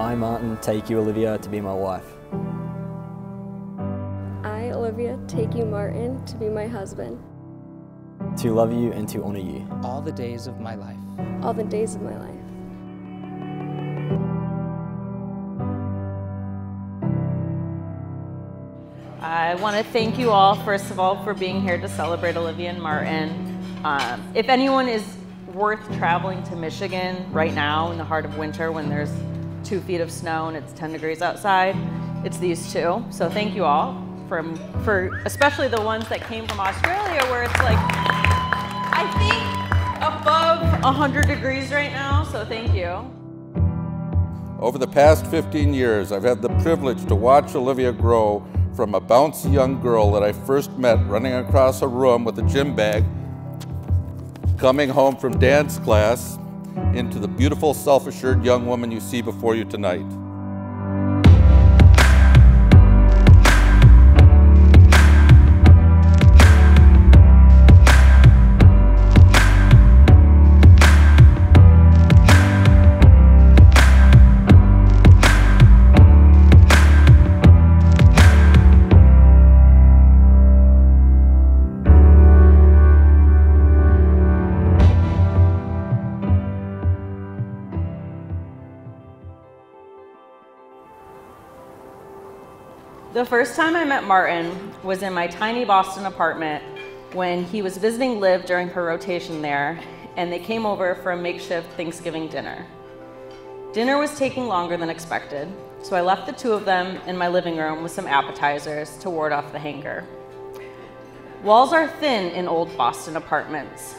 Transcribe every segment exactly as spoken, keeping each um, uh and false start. I, Martin, take you, Olivia, to be my wife. I, Olivia, take you, Martin, to be my husband. To love you and to honor you. All the days of my life. All the days of my life. I want to thank you all, first of all, for being here to celebrate Olivia and Martin. Um, if anyone is worth traveling to Michigan right now in the heart of winter when there's two feet of snow and it's ten degrees outside, it's these two. So thank you all, from, for especially the ones that came from Australia where it's like, I think above one hundred degrees right now, so thank you. Over the past fifteen years, I've had the privilege to watch Olivia grow from a bouncy young girl that I first met running across a room with a gym bag, coming home from dance class, into the beautiful, self-assured young woman you see before you tonight. The first time I met Martin was in my tiny Boston apartment when he was visiting Liv during her rotation there, and they came over for a makeshift Thanksgiving dinner. Dinner was taking longer than expected, so I left the two of them in my living room with some appetizers to ward off the hunger. Walls are thin in old Boston apartments,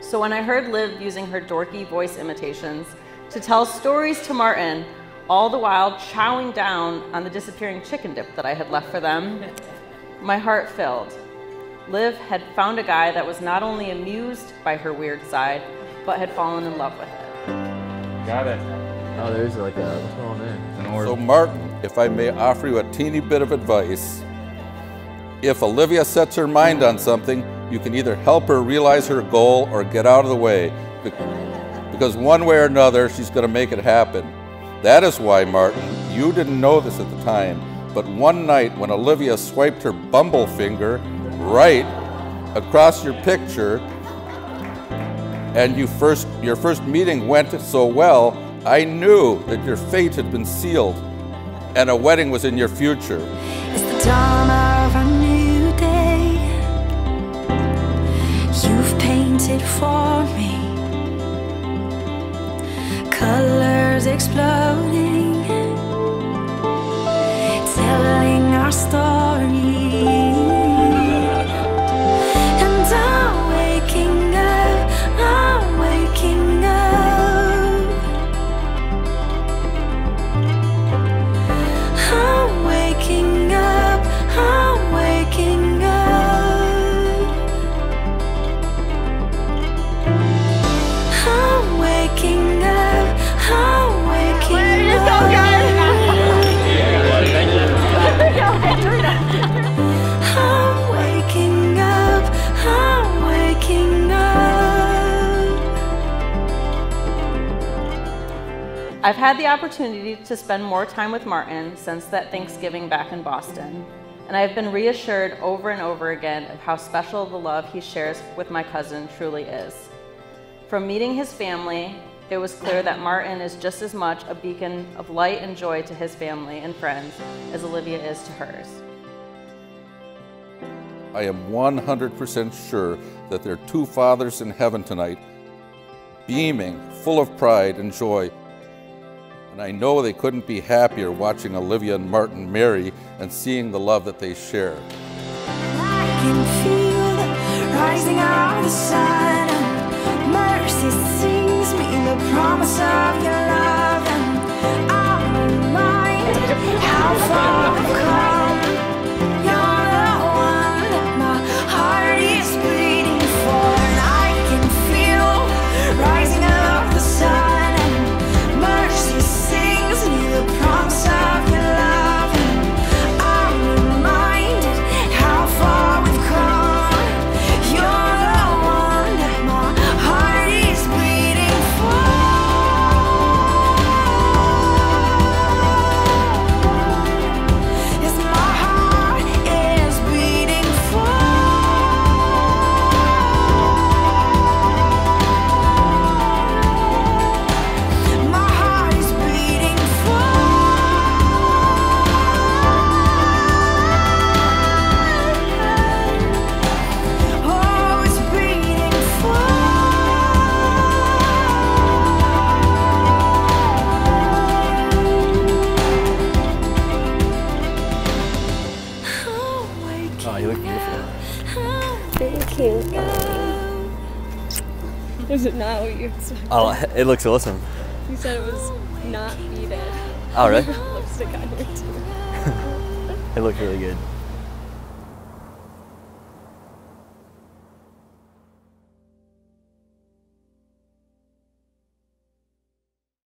so when I heard Liv using her dorky voice imitations to tell stories to Martin, all the while chowing down on the disappearing chicken dip that I had left for them, my heart filled. Liv had found a guy that was not only amused by her weird side, but had fallen in love with it. Got it. Oh, there's like a, what's going on? So Martin, if I may offer you a teeny bit of advice, if Olivia sets her mind on something, you can either help her realize her goal or get out of the way, because one way or another, she's gonna make it happen. That is why, Martin, you didn't know this at the time, but one night when Olivia swiped her bumble finger right across your picture, and you first, your first meeting went so well, I knew that your fate had been sealed and a wedding was in your future. It's the dawn of a new day. You've painted for me. Colors exploding, telling our story, and I'm waking up, I'm waking up, I'm waking up, I'm waking up, I'm waking up. I've had the opportunity to spend more time with Martin since that Thanksgiving back in Boston, and I've been reassured over and over again of how special the love he shares with my cousin truly is. From meeting his family, it was clear that Martin is just as much a beacon of light and joy to his family and friends as Olivia is to hers. I am one hundred percent sure that there are two fathers in heaven tonight, beaming, full of pride and joy. And I know they couldn't be happier watching Olivia and Martin marry and seeing the love that they share. I can feel the rising of the sun. Mercy sings me the promise of your love. And I'll remind how far I've come. You're the one that my heart is bleeding for. And I can feel rising of the sun. Oh, you look beautiful. Thank you. Is it not what you expected? Oh, it looks awesome. You said it was not needed. Oh, really? Lipstick on your teeth. It looked really good.